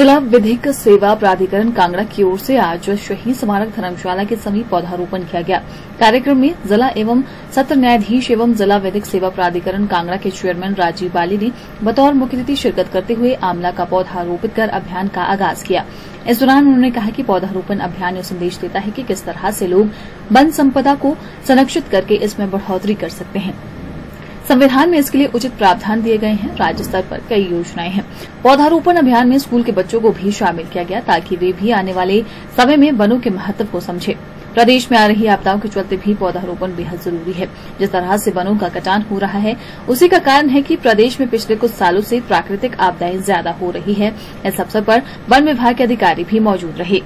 जिला विधिक सेवा प्राधिकरण कांगड़ा की ओर से आज शहीद स्मारक धर्मशाला के समीप पौधारोपण किया गया। कार्यक्रम में जिला एवं सत्र न्यायाधीश एवं जिला विधिक सेवा प्राधिकरण कांगड़ा के चेयरमैन राजीव बाली ने बतौर मुख्य अतिथि शिरकत करते हुए आंवला का पौधा रोपित कर अभियान का आगाज किया। इस दौरान उन्होंने कहा कि पौधारोपण अभियान यह संदेश देता है कि किस तरह से लोग वन संपदा को संरक्षित करके इसमें बढ़ोतरी कर सकते हैं। संविधान में इसके लिए उचित प्रावधान दिए गए हैं। राज्य स्तर पर कई योजनाएं हैं। पौधारोपण अभियान में स्कूल के बच्चों को भी शामिल किया गया ताकि वे भी आने वाले समय में वनों के महत्व को समझें। प्रदेश में आ रही आपदाओं के चलते भी पौधारोपण बेहद जरूरी है। जिस तरह से वनों का कटान हो रहा है उसी का कारण है कि प्रदेश में पिछले कुछ सालों से प्राकृतिक आपदाएं ज्यादा हो रही है। इस अवसर पर वन विभाग के अधिकारी भी मौजूद रहे।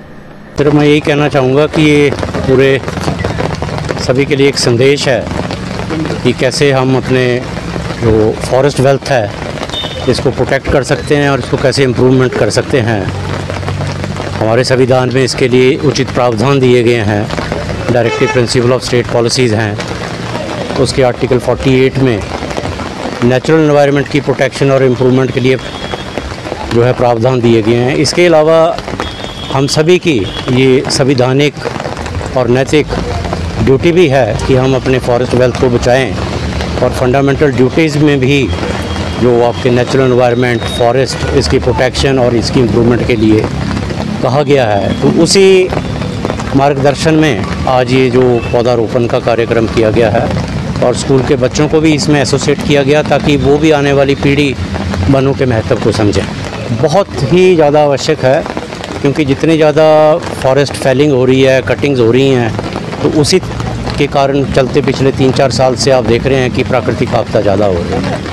फिर मैं यही कहना चाहूँगा कि ये पूरे सभी के लिए एक संदेश है कि कैसे हम अपने जो फॉरेस्ट वेल्थ है इसको प्रोटेक्ट कर सकते हैं और इसको कैसे इम्प्रूवमेंट कर सकते हैं। हमारे संविधान में इसके लिए उचित प्रावधान दिए गए हैं। Directive principle of state policies हैं, उसके आर्टिकल 48 में नेचुरल एनवायरनमेंट की प्रोटेक्शन और इम्प्रूवमेंट के लिए जो है प्रावधान दिए गए हैं। इसके अलावा हम सभी की ये संविधानिक और नैतिक ड्यूटी भी है कि हम अपने फॉरेस्ट वेल्थ को बचाएं और फंडामेंटल ड्यूटीज़ में भी जो आपके नेचुरल एनवायरनमेंट फॉरेस्ट इसकी प्रोटेक्शन और इसकी इम्प्रूवमेंट के लिए कहा गया है। तो उसी मार्गदर्शन में आज ये जो पौधारोपण का कार्यक्रम किया गया है और स्कूल के बच्चों को भी इसमें एसोसिएट किया गया ताकि वो भी आने वाली पीढ़ी वनों के महत्व को समझे। बहुत ही ज़्यादा आवश्यक है क्योंकि जितनी ज़्यादा फॉरेस्ट फेलिंग हो रही है, कटिंग्स हो रही हैं, तो उसी के कारण चलते पिछले 3-4 साल से आप देख रहे हैं कि प्राकृतिक आपदा ज़्यादा हो रही है।